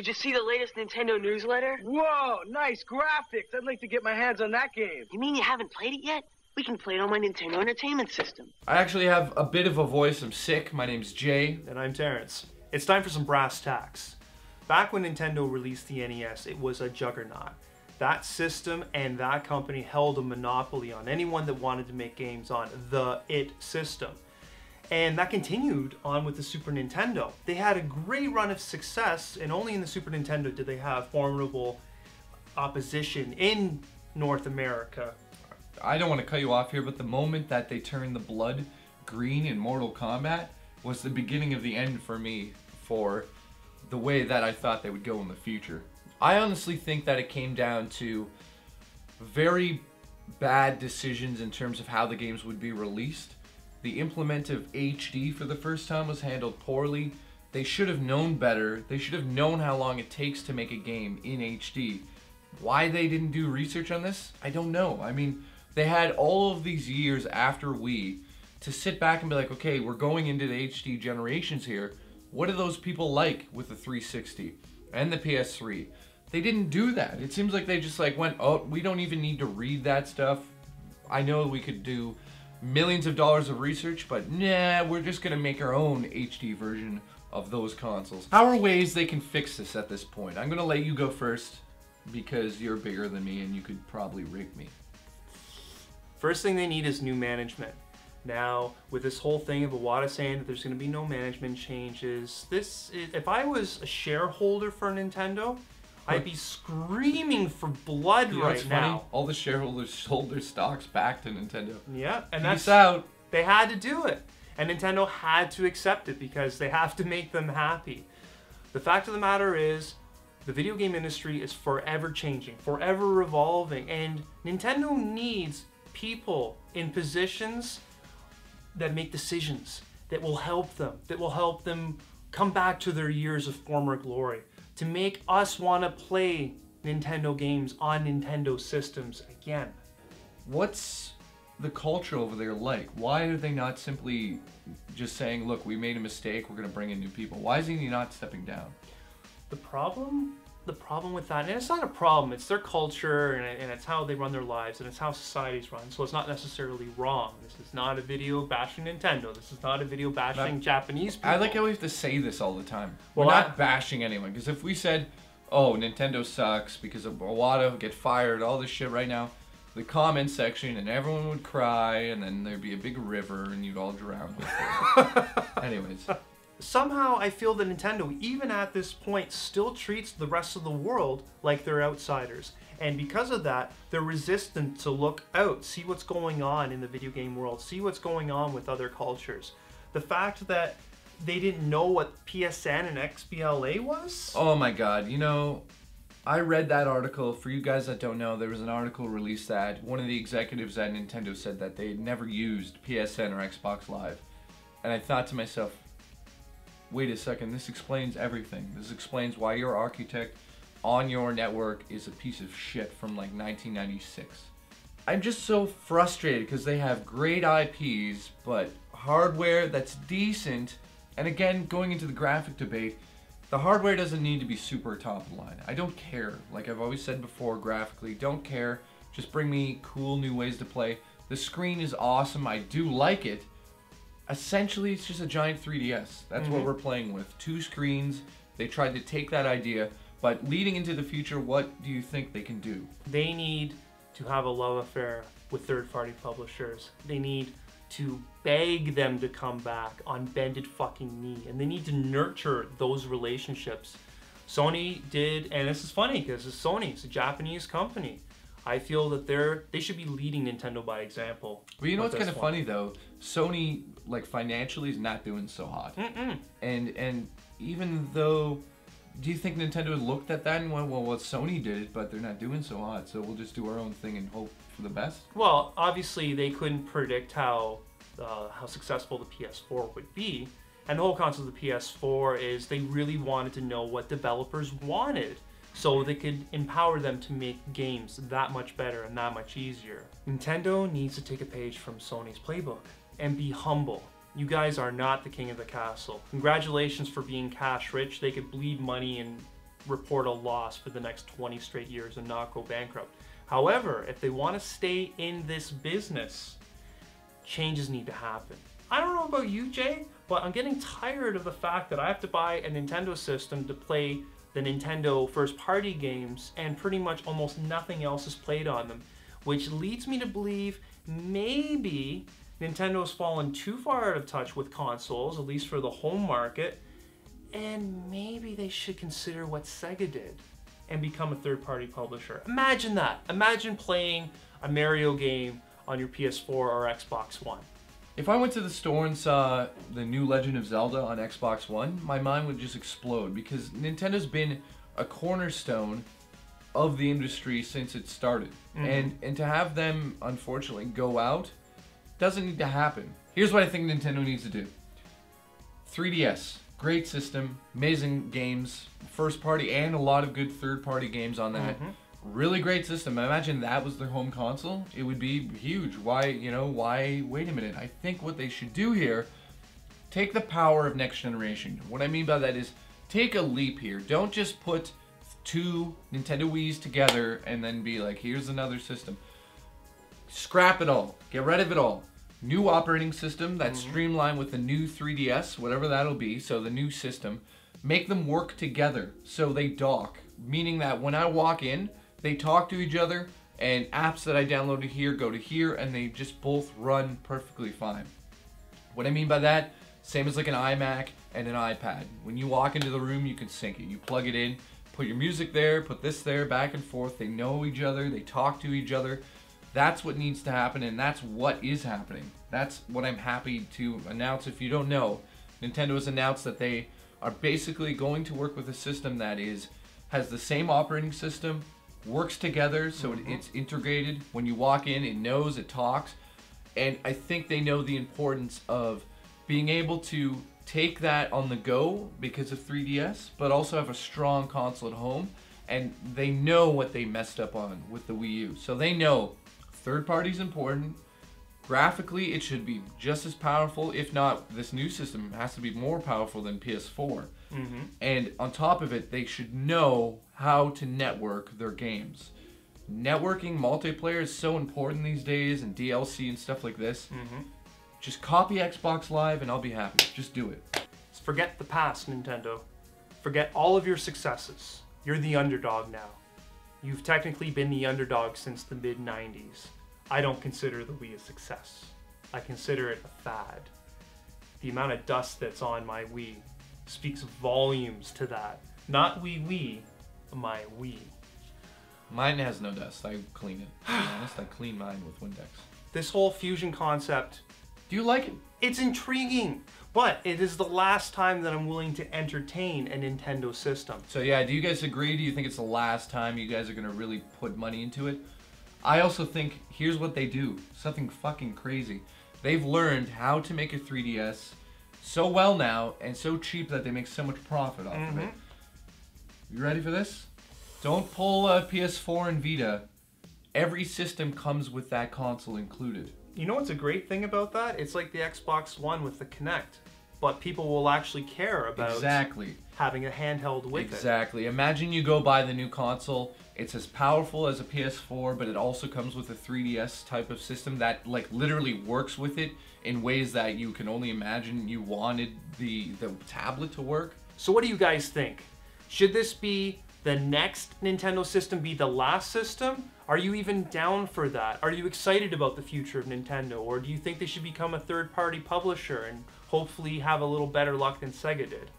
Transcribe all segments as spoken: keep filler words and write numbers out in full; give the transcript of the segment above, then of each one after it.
Did you see the latest Nintendo newsletter? Whoa, nice graphics. I'd like to get my hands on that game. You mean you haven't played it yet? We can play it on my Nintendo Entertainment System. I actually have a bit of a voice. I'm sick. My name's Jay. And I'm Terrence. It's time for some brass tacks. Back when Nintendo released the N E S, it was a juggernaut. That system and that company held a monopoly on anyone that wanted to make games on the it system. And that continued on with the Super Nintendo. They had a great run of success, and only in the Super Nintendo did they have formidable opposition in North America. I don't want to cut you off here, but the moment that they turned the blood green in Mortal Kombat was the beginning of the end for me for the way that I thought they would go in the future. I honestly think that it came down to very bad decisions in terms of how the games would be released. The implement of H D for the first time was handled poorly. They should have known better. They should have known how long it takes to make a game in H D. Why they didn't do research on this, I don't know. I mean, they had all of these years after Wii to sit back and be like, okay, we're going into the H D generations here. What do those people like with the three sixty and the P S three? They didn't do that. It seems like they just like went, oh, we don't even need to read that stuff. I know we could do millions of dollars of research, but nah, we're just gonna make our own H D version of those consoles. How are ways they can fix this at this point? I'm gonna let you go first because you're bigger than me and you could probably rig me. First thing they need is new management. Now, with this whole thing of Iwata saying that there's going to be no management changes, this is, if I was a shareholder for Nintendo, I'd be screaming for blood you know, right now. Funny? All the shareholders sold their stocks back to Nintendo. Yeah, and Peace that's out. They had to do it, and Nintendo had to accept it because they have to make them happy. The fact of the matter is, the video game industry is forever changing, forever revolving, and Nintendo needs people in positions that make decisions that will help them, that will help them come back to their years of former glory, to make us want to play Nintendo games on Nintendo systems again. What's the culture over there like? Why are they not simply just saying, look, we made a mistake, we're going to bring in new people? Why is he not stepping down? The problem? The problem with that, and it's not a problem, it's their culture, and, and it's how they run their lives, and it's how society's run, so it's not necessarily wrong. This is not a video bashing Nintendo, this is not a video bashing not, Japanese people. I like how we have to say this all the time. Well, We're not I, bashing anyone, because if we said, oh, Nintendo sucks because of Iwata, get fired, all this shit right now, the comment section, and everyone would cry, and then there'd be a big river, and you'd all drown with it. Anyways. Somehow I feel that Nintendo, even at this point, still treats the rest of the world like they're outsiders. And because of that, they're resistant to look out, see what's going on in the video game world, see what's going on with other cultures. The fact that they didn't know what P S N and X B L A was? Oh my god, you know, I read that article. For you guys that don't know, there was an article released that one of the executives at Nintendo said that they had never used P S N or Xbox Live. And I thought to myself, wait a second, this explains everything. This explains why your architect on your network is a piece of shit from like nineteen ninety-six. I'm just so frustrated because they have great I Ps, but hardware that's decent, and again, going into the graphic debate, the hardware doesn't need to be super top of the line. I don't care. Like I've always said before, graphically, don't care. Just bring me cool new ways to play. The screen is awesome, I do like it. Essentially, it's just a giant three D S. That's mm-hmm. what we're playing with. Two screens. They tried to take that idea, but leading into the future, what do you think they can do? They need to have a love affair with third-party publishers. They need to beg them to come back on bended fucking knee, and they need to nurture those relationships. Sony did, and this is funny because it's Sony, it's a Japanese company. I feel that they're they should be leading Nintendo by example. Well, you know what's kind of funny though, Sony like financially is not doing so hot. Mm-mm. And and even though, do you think Nintendo looked at that and went, well, well, Sony did it, but they're not doing so hot, so we'll just do our own thing and hope for the best? Well, obviously they couldn't predict how uh, how successful the P S four would be, and the whole concept of the P S four is they really wanted to know what developers wanted, so they could empower them to make games that much better and that much easier. Nintendo needs to take a page from Sony's playbook and be humble. You guys are not the king of the castle. Congratulations for being cash rich. They could bleed money and report a loss for the next twenty straight years and not go bankrupt. However, if they want to stay in this business, changes need to happen. I don't know about you, Jay, but I'm getting tired of the fact that I have to buy a Nintendo system to play the Nintendo first-party games, and pretty much almost nothing else is played on them, which leads me to believe maybe Nintendo's fallen too far out of touch with consoles, at least for the home market, and maybe they should consider what Sega did and become a third-party publisher. Imagine that. Imagine playing a Mario game on your P S four or Xbox One. If I went to the store and saw the new Legend of Zelda on Xbox One, my mind would just explode, because Nintendo's been a cornerstone of the industry since it started. Mm-hmm. And and to have them, unfortunately, go out doesn't need to happen. Here's what I think Nintendo needs to do. three D S, great system, amazing games, first party and a lot of good third party games on that. Mm-hmm. Really great system. I imagine that was their home console. It would be huge. Why, you know, why, wait a minute. I think what they should do here, take the power of next generation. What I mean by that is take a leap here. Don't just put two Nintendo Wii's together and then be like, here's another system. Scrap it all. Get rid of it all. New operating system that's mm-hmm. streamlined with the new three D S, whatever that'll be, so the new system. Make them work together so they dock. Meaning that when I walk in, they talk to each other, and apps that I downloaded here go to here, and they just both run perfectly fine. What I mean by that, same as like an iMac and an iPad. When you walk into the room, you can sync it. You plug it in, put your music there, put this there, back and forth. They know each other, they talk to each other. That's what needs to happen, and that's what is happening. That's what I'm happy to announce. If you don't know, Nintendo has announced that they are basically going to work with a system that is has the same operating system, works together, so mm-hmm. it, it's integrated. When you walk in, it knows, it talks. And I think they know the importance of being able to take that on the go because of three D S, but also have a strong console at home. And they know what they messed up on with the Wii U. So they know third party's important. Graphically, it should be just as powerful. If not, this new system has to be more powerful than P S four. Mm-hmm. And on top of it, they should know how to network their games. Networking multiplayer is so important these days, and D L C and stuff like this. Mm-hmm. Just copy Xbox Live and I'll be happy. Just do it. Forget the past, Nintendo. Forget all of your successes. You're the underdog now. You've technically been the underdog since the mid nineties. I don't consider the Wii a success. I consider it a fad. The amount of dust that's on my Wii speaks volumes to that. Not Wii Wii, my Wii. Mine has no dust, I clean it. To be honest, I clean mine with Windex. This whole fusion concept. Do you like it? It's intriguing, but it is the last time that I'm willing to entertain a Nintendo system. So yeah, do you guys agree? Do you think it's the last time you guys are gonna really put money into it? I also think, here's what they do, something fucking crazy. They've learned how to make a three D S so well now, and so cheap that they make so much profit off mm-hmm. of it. You ready for this? Don't pull a P S four and Vita. Every system comes with that console included. You know what's a great thing about that? It's like the Xbox One with the Kinect, but people will actually care about exactly. having a handheld with exactly. it. Exactly. Imagine you go buy the new console. It's as powerful as a P S four, but it also comes with a three D S type of system that like literally works with it in ways that you can only imagine you wanted the, the tablet to work. So what do you guys think? Should this be the next Nintendo system, be the last system? Are you even down for that? Are you excited about the future of Nintendo? Or do you think they should become a third-party publisher and hopefully have a little better luck than Sega did?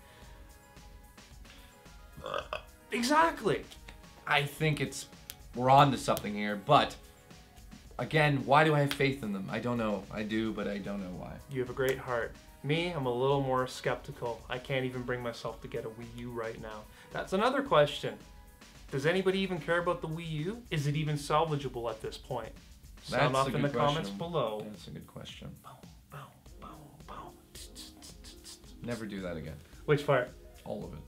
Exactly. I think it's, we're on to something here, but again, why do I have faith in them? I don't know. I do, but I don't know why. You have a great heart. Me, I'm a little more skeptical. I can't even bring myself to get a Wii U right now. That's another question. Does anybody even care about the Wii U? Is it even salvageable at this point? Sound off in the comments below. That's a good question. Never do that again. Which part? All of it.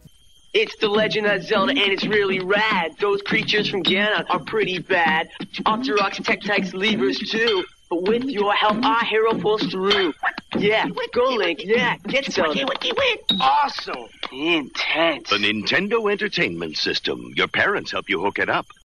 It's the Legend of Zelda, and it's really rad. Those creatures from Ganon are pretty bad. Octoroks and Tektites levers too. With your help, our hero pulls through. Yeah, go Link, yeah, get Zelda. Awesome. Intense. The Nintendo Entertainment System. Your parents help you hook it up.